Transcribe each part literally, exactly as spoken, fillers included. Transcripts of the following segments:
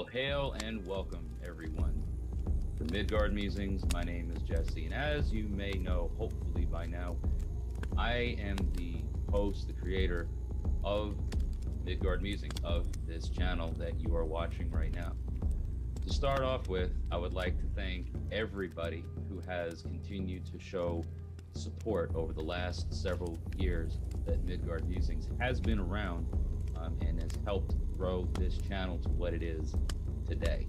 Well, hail and welcome, everyone, to Midgard Musings. My name is Jesse, and as you may know, hopefully by now, I am the host, the creator of Midgard Musings, of this channel that you are watching right now. To start off with, I would like to thank everybody who has continued to show support over the last several years that Midgard Musings has been around um, and has helped grow this channel to what it is today.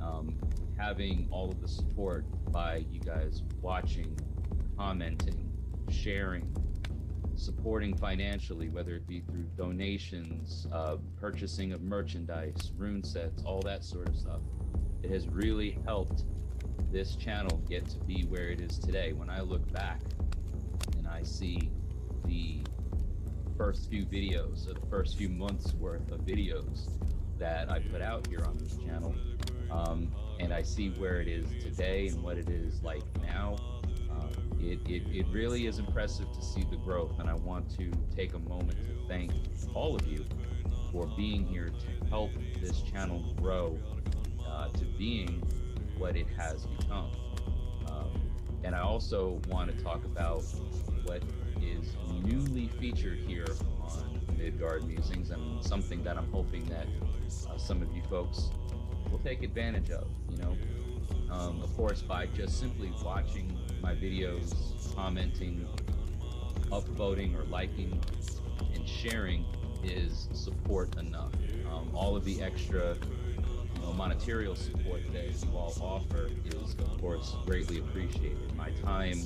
Um, having all of the support by you guys watching, commenting, sharing, supporting financially, whether it be through donations, uh, purchasing of merchandise, rune sets, all that sort of stuff. It has really helped this channel get to be where it is today. When I look back and I see the first few videos, or the first few months worth of videos that I put out here on this channel, um, and I see where it is today and what it is like now, um, it, it, it really is impressive to see the growth, and I want to take a moment to thank all of you for being here to help this channel grow uh, to being what it has become. Um, and I also want to talk about what is newly featured here on Midgard Musings, and something that I'm hoping that uh, some of you folks will take advantage of, you know. Um, of course, by just simply watching my videos, commenting, upvoting or liking, and sharing is support enough. Um, all of the extra monetarial support that you all offer is, of course, greatly appreciated. My time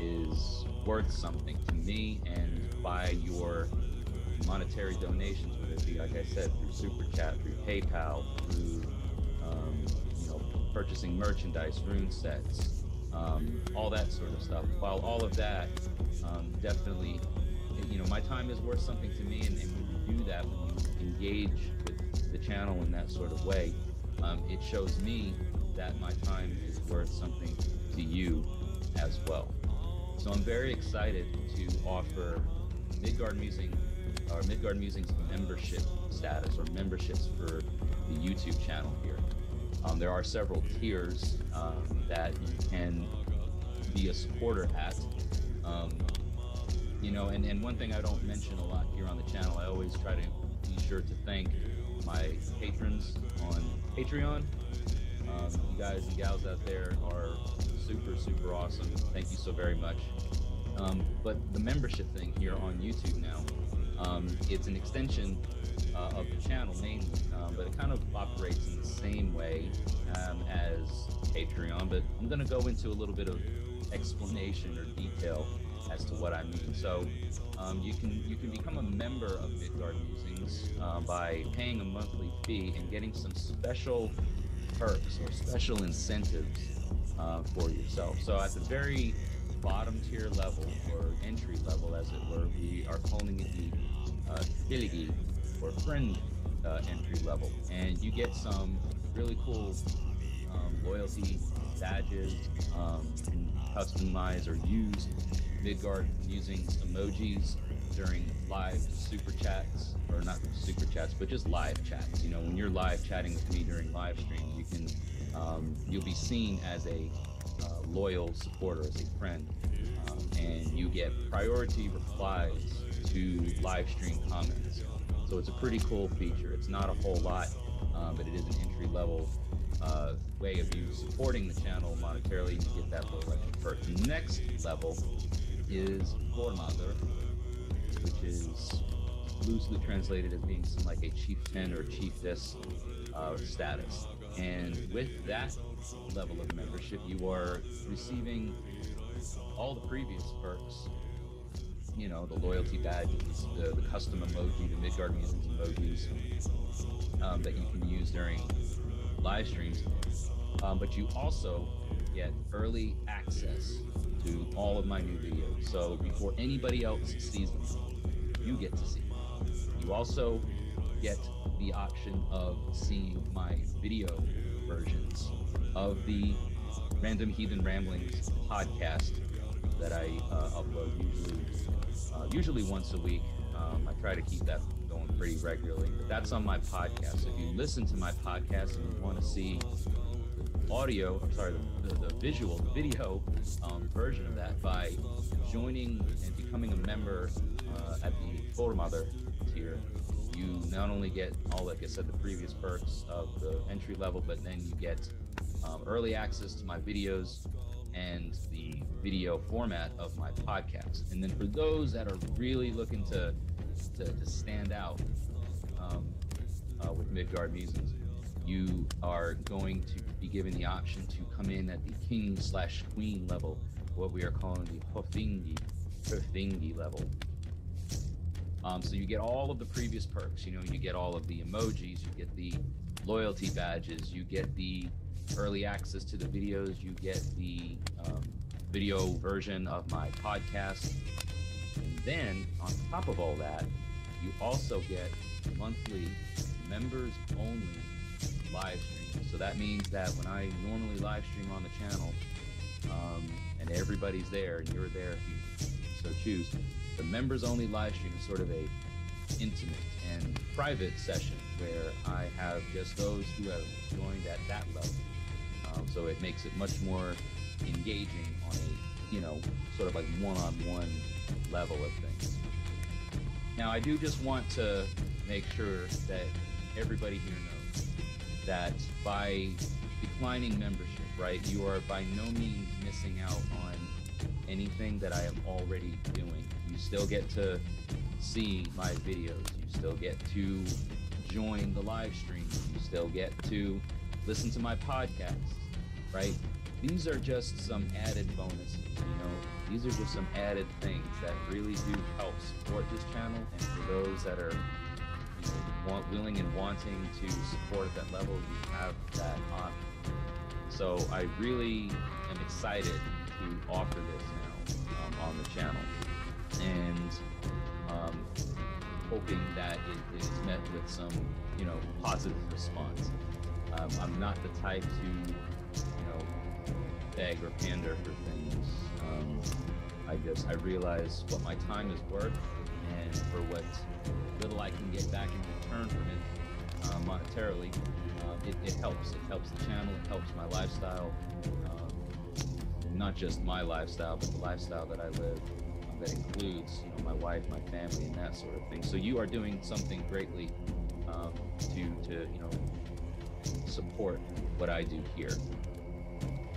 is worth something to me, and by your monetary donations, whether it be, like I said, through Super Chat, through PayPal, through um, you know, purchasing merchandise, rune sets, um, all that sort of stuff. While all of that um, definitely, you know, my time is worth something to me, and, and when you do that, when you engage with the channel in that sort of way, Um, it shows me that my time is worth something to you as well. So I'm very excited to offer Midgard Musings, or Midgard Musings membership status, or memberships for the YouTube channel here. Um, there are several tiers um, that you can be a supporter at. Um, you know, and, and one thing I don't mention a lot here on the channel, I always try to be sure to thank my patrons on Patreon. Um, you guys and gals out there are super, super awesome. Thank you so very much. Um, but the membership thing here on YouTube now, um, it's an extension uh, of the channel mainly, uh, but it kind of operates in the same way um, as Patreon, but I'm gonna go into a little bit of explanation or detail as to what I mean. So um, you can you can become a member of Midgard Musings uh, by paying a monthly fee and getting some special perks or special incentives uh, for yourself. So at the very bottom tier level, or entry level as it were, we are calling it the uh, Filigi, or friend uh, entry level, and you get some really cool um, loyalty badges, um, and customize or use Midgard Musings emojis during live super chats, or not super chats, but just live chats. You know, when you're live chatting with me during live stream, you can, um, you'll be seen as a uh, loyal supporter, as a friend, um, and you get priority replies to live stream comments. So it's a pretty cool feature. It's not a whole lot, um, but it is an entry level Uh, way of you supporting the channel monetarily, and you get that little extra perk. The next level is Formóðir, which is loosely translated as being some, like a chieftain or chiefess uh, status. And with that level of membership, you are receiving all the previous perks. You know, the loyalty badges, the, the custom emoji, the Midgard Musings emojis um, that you can use during live streams, um, but you also get early access to all of my new videos. So before anybody else sees them, you get to see them. You also get the option of seeing my video versions of the Random Heathen Ramblings podcast that I uh, upload usually, uh, usually once a week. Um, I try to keep that going pretty regularly, but that's on my podcast. So if you listen to my podcast and you want to see audio, I'm sorry, the, the, the visual, the video um, version of that by joining and becoming a member uh, at the Formóðir tier. You not only get all, like I said, the previous perks of the entry level, but then you get um, early access to my videos and the video format of my podcast. And then for those that are really looking to to, to stand out um, uh, with Midgard Musings, you are going to be given the option to come in at the king slash queen level, what we are calling the hofingi, hofingi level. Um, so you get all of the previous perks. You know, you get all of the emojis, you get the loyalty badges, you get the early access to the videos, you get the um, video version of my podcast. And then on top of all that, you also get monthly members only live streams. So that means that when I normally live stream on the channel um, and everybody's there and you're there if you so choose, the members only live stream is sort of a intimate and private session where I have just those who have joined at that level. Um, so it makes it much more engaging on a, you know, sort of like one-on-one level of things. Now, I do just want to make sure that everybody here knows that by declining membership, right, you are by no means missing out on anything that I am already doing. You still get to see my videos, you still get to join the live stream, you still get to listen to my podcast, right? These are just some added bonuses, you know? These are just some added things that really do help support this channel, and for those that are, you know, want, willing and wanting to support at that level, you have that option. So I really am excited to offer this now um, on the channel, and um, hoping that it is met with some, you know, positive response. Um, I'm not the type to, you know, beg or pander for things. Um, I just I realize what my time is worth, and for what little I can get back in return from it uh, monetarily, uh, it, it helps. It helps the channel. It helps my lifestyle. Um, not just my lifestyle, but the lifestyle that I live, um, that includes, you know, my wife, my family, and that sort of thing. So you are doing something greatly um, to, to, you know, support what I do here.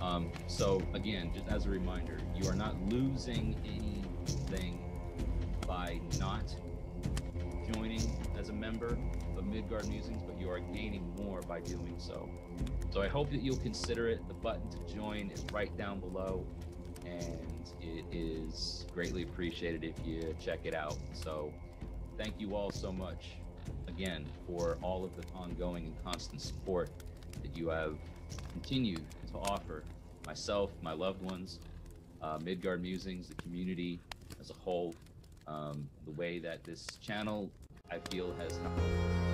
Um, so again, just as a reminder, you are not losing anything by not joining as a member of Midgard Musings, but you are gaining more by doing so. So I hope that you'll consider it. The button to join is right down below, and it is greatly appreciated if you check it out. So thank you all so much again for all of the ongoing and constant support that you have continued to offer myself, my loved ones, uh, Midgard Musings, the community as a whole, um, the way that this channel I feel has not